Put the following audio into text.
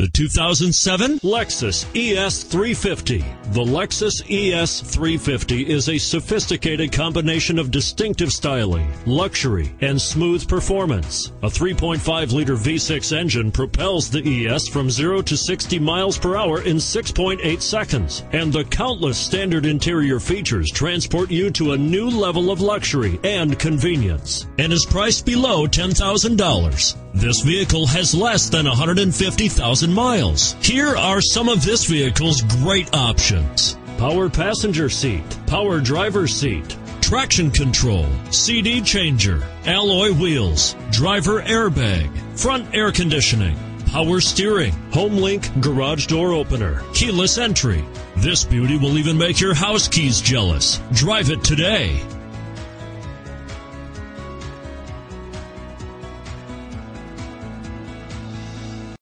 The 2007 Lexus ES350. The Lexus ES350 is a sophisticated combination of distinctive styling, luxury, and smooth performance. A 3.5-liter V6 engine propels the ES from 0 to 60 miles per hour in 6.8 seconds, and the countless standard interior features transport you to a new level of luxury and convenience, and is priced below $10,000. This vehicle has less than 150,000 miles. Here are some of this vehicle's great options: power passenger seat, power driver's seat, traction control, CD changer, alloy wheels, driver airbag, front air conditioning, power steering, HomeLink garage door opener, keyless entry. This beauty will even make your house keys jealous. Drive it today.